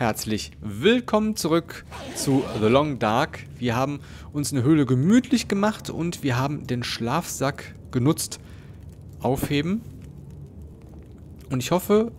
Herzlich willkommen zurück zu The Long Dark. Wir haben uns eine Höhle gemütlich gemacht und wir haben den Schlafsack genutzt. Aufheben. Und ich hoffe,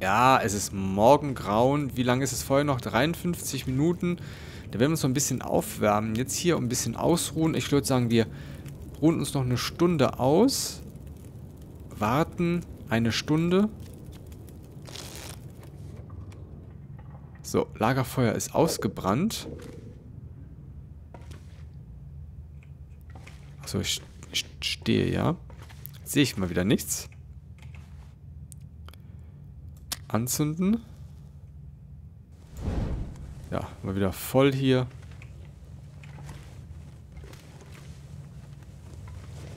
ja, es ist morgengrauen. Wie lange ist es vorher noch? 53 Minuten. Da werden wir uns noch ein bisschen aufwärmen. Jetzt hier ein bisschen ausruhen. Ich würde sagen, wir ruhen uns noch eine Stunde aus. Warten eine Stunde. So, Lagerfeuer ist ausgebrannt. Achso, ich stehe, ja. Jetzt sehe ich mal wieder nichts. Anzünden. Ja, mal wieder voll hier.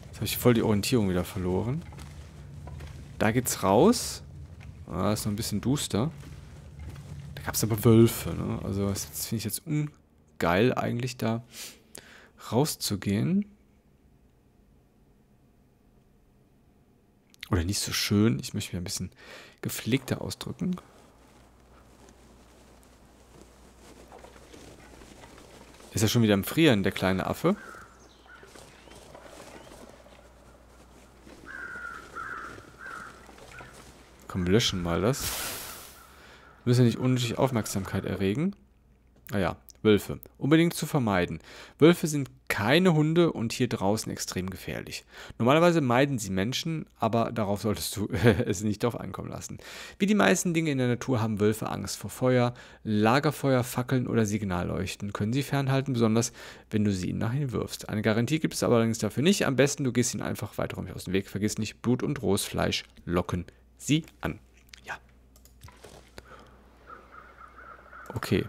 Jetzt habe ich voll die Orientierung wieder verloren. Da geht's raus. Ah, ist noch ein bisschen duster. Gab es aber Wölfe, ne? Also das finde ich jetzt ungeil, eigentlich da rauszugehen. Oder nicht so schön. Ich möchte mich ein bisschen gepflegter ausdrücken. Ist ja schon wieder am Frieren, der kleine Affe. Komm, wir löschen mal das. Wir müssen ja nicht unnötig Aufmerksamkeit erregen. Naja, Wölfe. Unbedingt zu vermeiden. Wölfe sind keine Hunde und hier draußen extrem gefährlich. Normalerweise meiden sie Menschen, aber darauf solltest du es nicht drauf ankommen lassen. Wie die meisten Dinge in der Natur haben Wölfe Angst vor Feuer, Lagerfeuer, Fackeln oder Signalleuchten. Können sie fernhalten, besonders wenn du sie ihnen nachhin wirfst. Eine Garantie gibt es aber allerdings dafür nicht. Am besten, du gehst ihnen einfach weiträumig aus dem Weg. Vergiss nicht, Blut und rohes Fleisch locken sie an. Okay.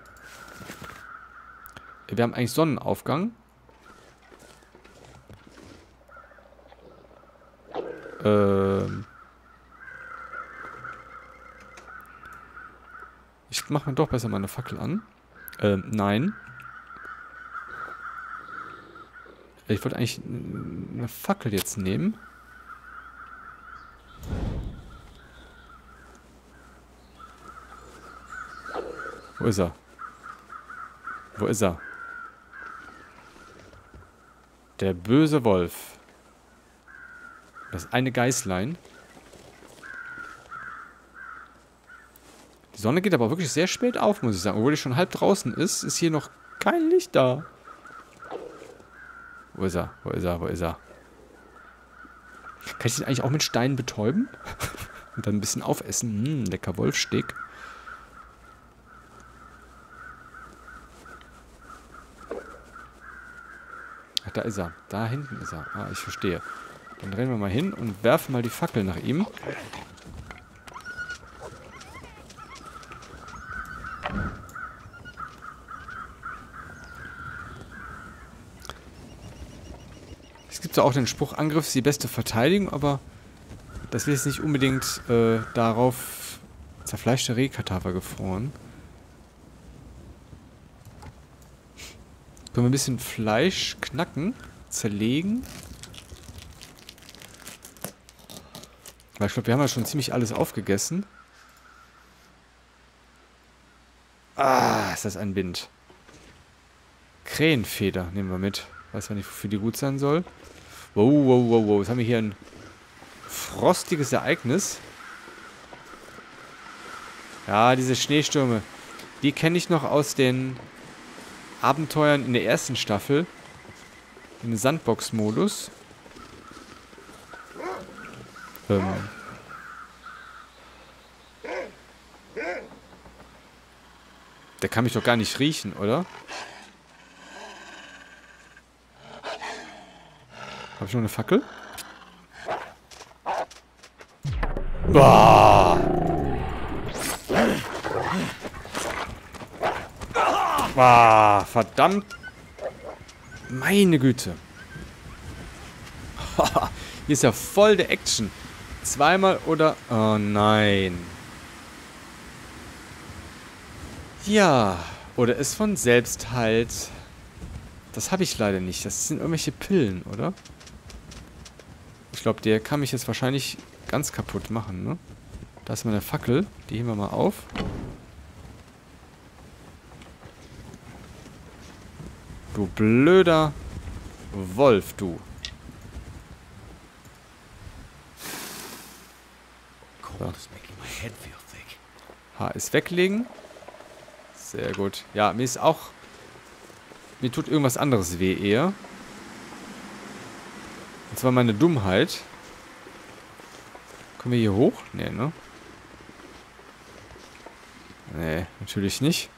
Wir haben eigentlich Sonnenaufgang. Ich mache mir doch besser meine Fackel an. Nein. Ich wollte eigentlich eine Fackel jetzt nehmen. Wo ist er? Wo ist er? Der böse Wolf. Das eine Geißlein. Die Sonne geht aber wirklich sehr spät auf, muss ich sagen. Obwohl die schon halb draußen ist, ist hier noch kein Licht da. Wo ist er? Wo ist er? Wo ist er? Kann ich den eigentlich auch mit Steinen betäuben? Und dann ein bisschen aufessen? Lecker Wolfsteak. Da ist er. Da hinten ist er. Ah, ich verstehe. Dann rennen wir mal hin und werfen mal die Fackel nach ihm. Es gibt ja auch den Spruch, Angriff ist die beste Verteidigung, aber das will jetzt nicht unbedingt darauf zerfleischte Rehkadaver gefroren. Können wir ein bisschen Fleisch knacken, zerlegen. Weil ich glaube, wir haben ja schon ziemlich alles aufgegessen. Ah, ist das ein Bind. Krähenfeder nehmen wir mit. Weiß ja nicht, wofür die gut sein soll. Wow, wow, wow, wow. Jetzt haben wir hier ein frostiges Ereignis. Ja, diese Schneestürme. Die kenne ich noch aus den Abenteuern in der ersten Staffel. Im Sandbox-Modus. Der kann mich doch gar nicht riechen, oder? Habe ich noch eine Fackel? Boah! Ah, verdammt. Meine Güte. Hier ist ja voll der Action. Zweimal oder... Oh nein. Ja. Oder ist von selbst halt... Das habe ich leider nicht. Das sind irgendwelche Pillen, oder? Ich glaube, der kann mich jetzt wahrscheinlich ganz kaputt machen, ne? Da ist meine Fackel. Die heben wir mal auf. Du blöder Wolf, du. So. Haar ist weglegen. Sehr gut. Ja, mir ist auch... Mir tut irgendwas anderes weh eher. Und zwar meine Dummheit. Kommen wir hier hoch? Nee, ne? Nee, natürlich nicht.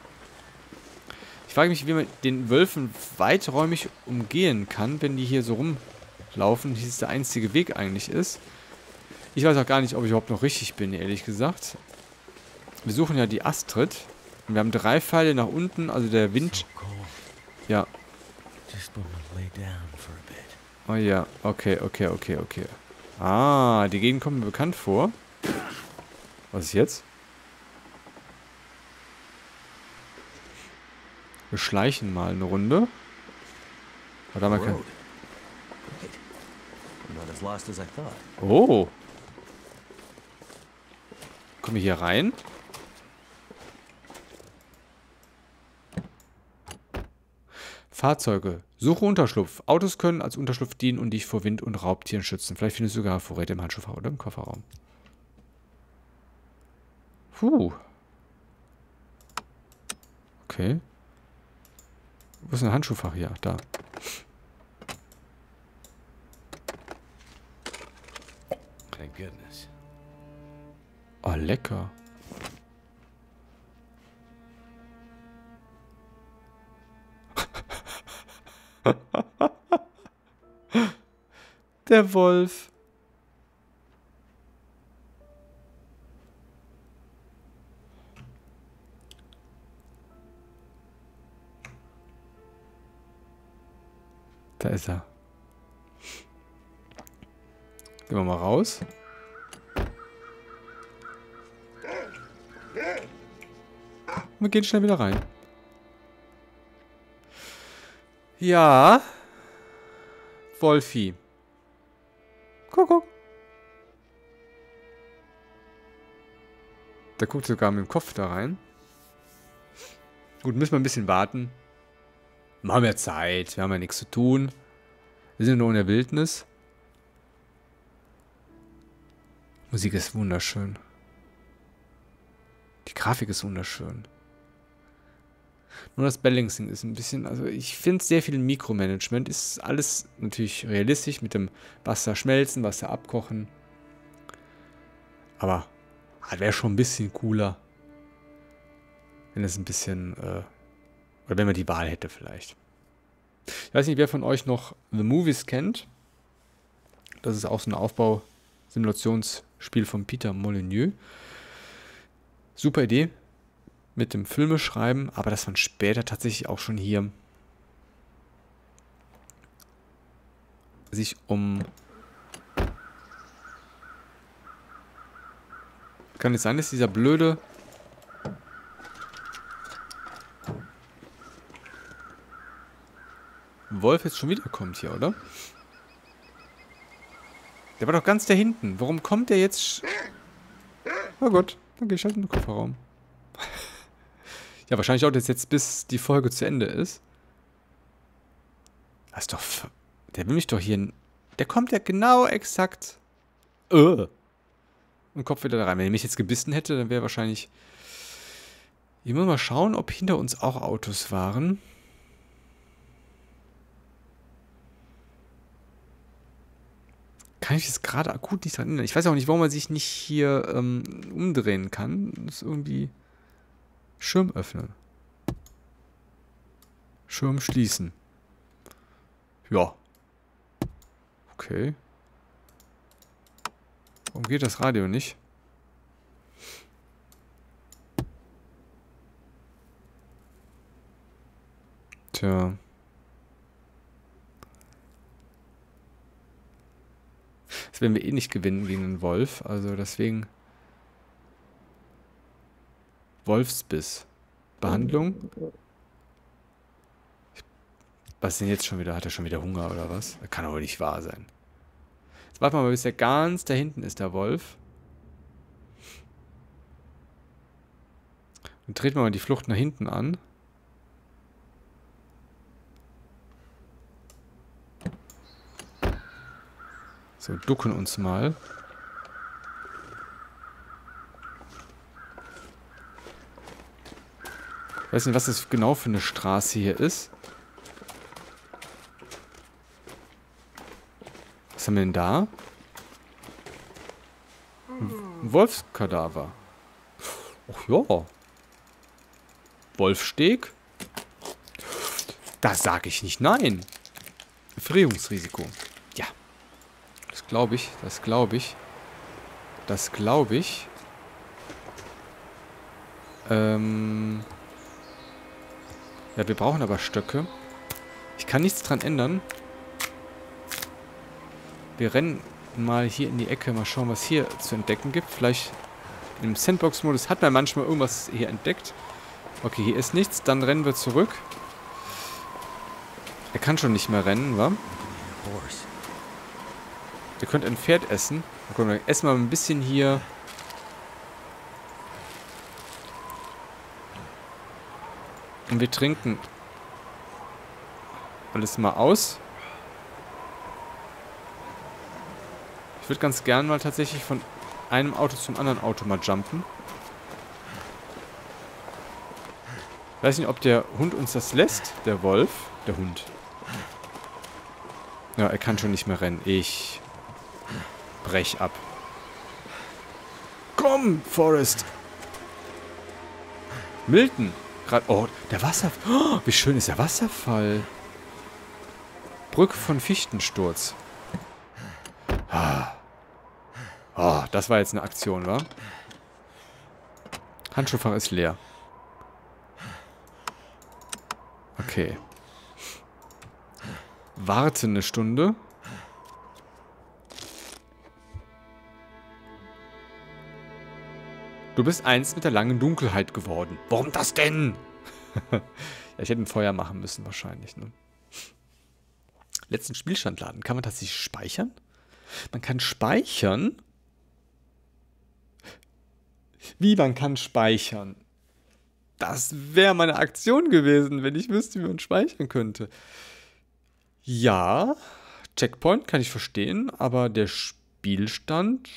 Ich frage mich, wie man den Wölfen weiträumig umgehen kann, wenn die hier so rumlaufen. Dies ist der einzige Weg eigentlich ist. Ich weiß auch gar nicht, ob ich überhaupt noch richtig bin, ehrlich gesagt. Wir suchen ja die Astrid. Und wir haben 3 Pfeile nach unten, also der Wind... Ja. Oh ja, okay. Ah, die Gegend kommt mir bekannt vor. Was ist jetzt? Wir schleichen mal eine Runde. Aber da mal kein... Oh. Kommen wir hier rein? Fahrzeuge. Suche Unterschlupf. Autos können als Unterschlupf dienen und dich vor Wind und Raubtieren schützen. Vielleicht findest du sogar Vorräte im Handschuhfach oder im Kofferraum. Puh. Okay. Wo ist ein Handschuhfach hier? Da. Oh, lecker. Der Wolf. Da ist er. Gehen wir mal raus. Wir gehen schnell wieder rein. Ja. Wolfi. Kuckuck. Der guckt sogar mit dem Kopf da rein. Gut, müssen wir ein bisschen warten. Wir haben ja Zeit. Wir haben ja nichts zu tun. Wir sind nur in der Wildnis. Musik ist wunderschön. Die Grafik ist wunderschön. Nur das Balancing ist ein bisschen, also ich finde sehr viel Mikromanagement. Ist alles natürlich realistisch mit dem Wasser schmelzen, Wasser abkochen. Aber wäre schon ein bisschen cooler, wenn es ein bisschen, oder wenn man die Wahl hätte vielleicht. Ich weiß nicht, wer von euch noch The Movies kennt. Das ist auch so ein Aufbau-Simulationsspiel von Peter Molyneux. Super Idee mit dem Filme schreiben, aber das waren später tatsächlich auch schon hier sich um... Kann es sein, dass dieser blöde... Wolf jetzt schon wieder kommt hier, oder? Der war doch ganz da hinten. Warum kommt der jetzt... Oh Gott, dann gehe ich halt in den Kofferraum. Ja, wahrscheinlich dauert das jetzt, bis die Folge zu Ende ist. Das ist doch... Der will mich doch hier... Der kommt ja genau exakt... Und Kopf wieder da rein. Wenn er mich jetzt gebissen hätte, dann wäre wahrscheinlich... Ich muss mal schauen, ob hinter uns auch Autos waren. Kann ich das gerade akut nicht dran erinnern. Ich weiß auch nicht, warum man sich nicht hier umdrehen kann. Das ist irgendwie... Schirm öffnen. Schirm schließen. Ja. Okay. Warum geht das Radio nicht? Tja. Das werden wir eh nicht gewinnen gegen den Wolf. Also deswegen... Wolfsbiss. Behandlung? Was ist denn jetzt schon wieder? Hat er schon wieder Hunger oder was? Das kann aber nicht wahr sein. Jetzt warten wir mal, bis der ganz da hinten ist, der Wolf. Und treten wir mal die Flucht nach hinten an. So, ducken uns mal. Ich weiß nicht, was das genau für eine Straße hier ist. Was haben wir denn da? Ein Wolfskadaver. Ach ja. Wolfsteg? Da sage ich nicht nein. Verfrierungsrisiko. Ja. Das glaube ich, das glaube ich. Das glaube ich. Ja, wir brauchen aber Stöcke. Ich kann nichts dran ändern. Wir rennen mal hier in die Ecke. Mal schauen, was hier zu entdecken gibt. Vielleicht im Sandbox-Modus hat man manchmal irgendwas hier entdeckt. Okay, hier ist nichts. Dann rennen wir zurück. Er kann schon nicht mehr rennen, wa? Ihr könnt ein Pferd essen. Guck mal, essen wir mal ein bisschen hier. Und wir trinken alles mal aus. Ich würde ganz gern mal tatsächlich von einem Auto zum anderen Auto mal jumpen. Ich weiß nicht, ob der Hund uns das lässt. Der Wolf. Der Hund. Ja, er kann schon nicht mehr rennen. Ich brech ab. Komm, Forrest. Milton. Oh, der Wasserfall. Oh, wie schön ist der Wasserfall. Brücke von Fichtensturz. Ah. Oh, das war jetzt eine Aktion, wa? Handschuhfach ist leer. Okay. Warte eine Stunde. Du bist eins mit der langen Dunkelheit geworden. Warum das denn? Ja, ich hätte ein Feuer machen müssen wahrscheinlich. Ne? Letzten Spielstand laden. Kann man tatsächlich speichern? Man kann speichern? Wie, man kann speichern? Das wäre meine Aktion gewesen, wenn ich wüsste, wie man speichern könnte. Ja, Checkpoint kann ich verstehen, aber der Spielstand...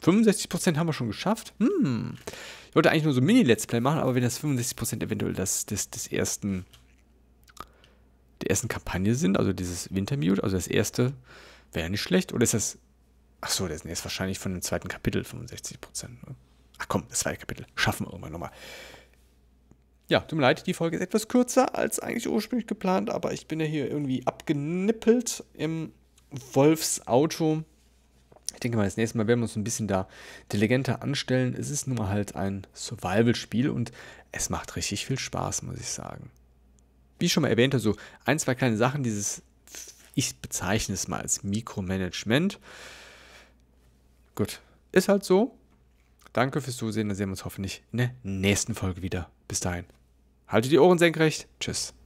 65% haben wir schon geschafft. Hm. Ich wollte eigentlich nur so Mini-Let's Play machen, aber wenn das 65% eventuell der ersten Kampagne sind, also dieses Wintermute, also das erste, wäre ja nicht schlecht. Oder ist das... Achso, das ist wahrscheinlich von dem zweiten Kapitel 65%. Ne? Ach komm, das zweite Kapitel. Schaffen wir irgendwann nochmal. Ja, tut mir leid, die Folge ist etwas kürzer als eigentlich ursprünglich geplant, aber ich bin ja hier irgendwie abgenippelt im Wolfsauto. Ich denke mal, das nächste Mal werden wir uns ein bisschen da intelligenter anstellen. Es ist nun mal halt ein Survival-Spiel und es macht richtig viel Spaß, muss ich sagen. Wie ich schon mal erwähnte, so ein, zwei kleine Sachen, dieses, ich bezeichne es mal als Mikromanagement. Gut, ist halt so. Danke fürs Zusehen, dann sehen wir uns hoffentlich in der nächsten Folge wieder. Bis dahin. Haltet die Ohren senkrecht. Tschüss.